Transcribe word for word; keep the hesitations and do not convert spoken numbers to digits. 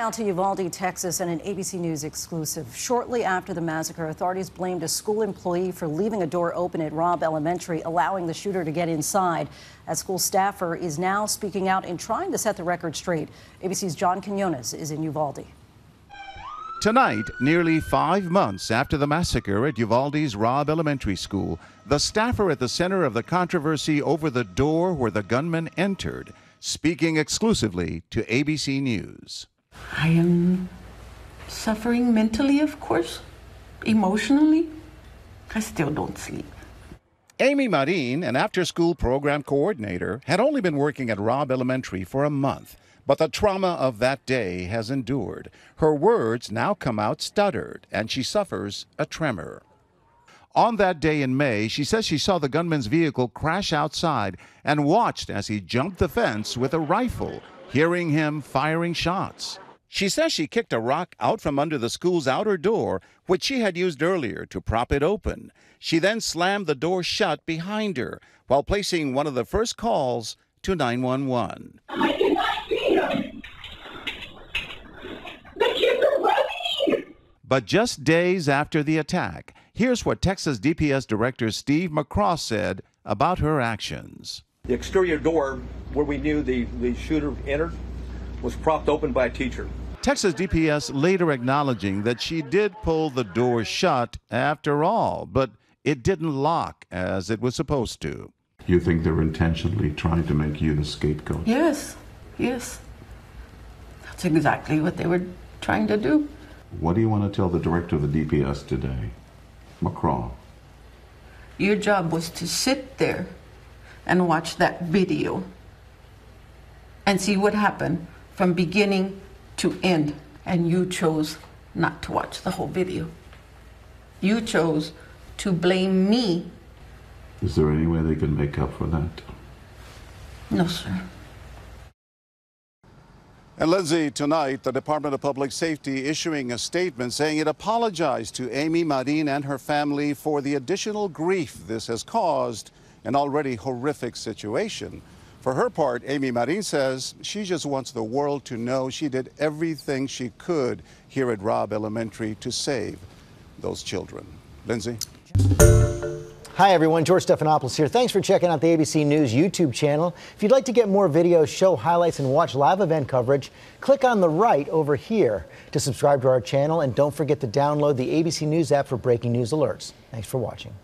Now to Uvalde, Texas, and an A B C News exclusive. Shortly after the massacre, authorities blamed a school employee for leaving a door open at Robb Elementary, allowing the shooter to get inside. A school staffer is now speaking out and trying to set the record straight. A B C's John Quinnes is in Uvalde. Tonight, nearly five months after the massacre at Uvalde's Robb Elementary School, the staffer at the center of the controversy over the door where the gunman entered, speaking exclusively to A B C News. I am suffering mentally, of course, emotionally. I still don't sleep. Amy Marin, an after-school program coordinator, had only been working at Robb Elementary for a month, but the trauma of that day has endured. Her words now come out stuttered, and she suffers a tremor. On that day in May, she says she saw the gunman's vehicle crash outside and watched as he jumped the fence with a rifle, hearing him firing shots. She says she kicked a rock out from under the school's outer door, which she had used earlier to prop it open. She then slammed the door shut behind her while placing one of the first calls to nine one one. I did not see him. The kids are running. But just days after the attack, here's what Texas D P S Director Steve McCraw said about her actions. The exterior door where we knew the, the shooter entered was propped open by a teacher. Texas D P S later acknowledging that she did pull the door shut after all, but it didn't lock as it was supposed to. You think they're intentionally trying to make you the scapegoat? Yes, yes. That's exactly what they were trying to do. What do you want to tell the director of the D P S today, McCraw? Your job was to sit there and watch that video and see what happened from beginning to end, and you chose not to watch the whole video. You chose to blame me. Is there any way they can make up for that? No, sir. And Lindsay, tonight, the Department of Public Safety issuing a statement saying it apologized to Amy Marin and her family for the additional grief this has caused an already horrific situation. For her part, Amy Marin says she just wants the world to know she did everything she could here at Robb Elementary to save those children. Lindsay? Hi, everyone. George Stephanopoulos here. Thanks for checking out the A B C News YouTube channel. If you'd like to get more videos, show highlights, and watch live event coverage, click on the right over here to subscribe to our channel. And don't forget to download the A B C News app for breaking news alerts. Thanks for watching.